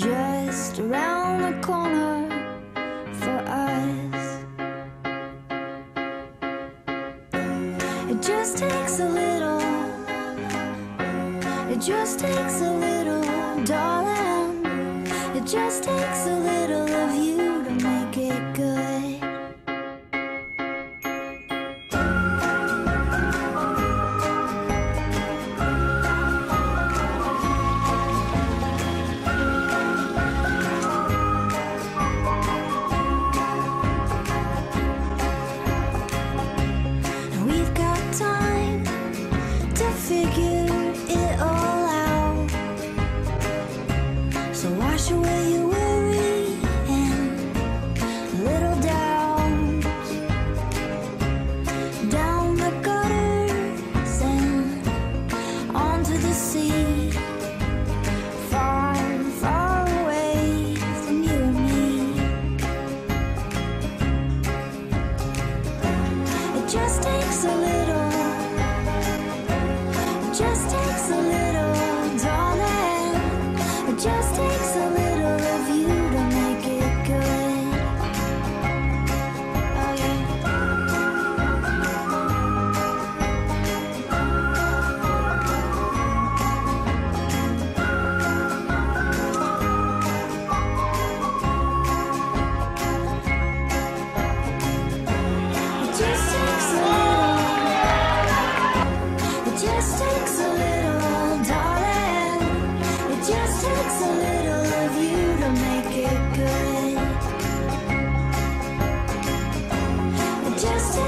just around the corner for us. It just takes a little, it just takes a little, darling. It just takes a little of you to make it good. Just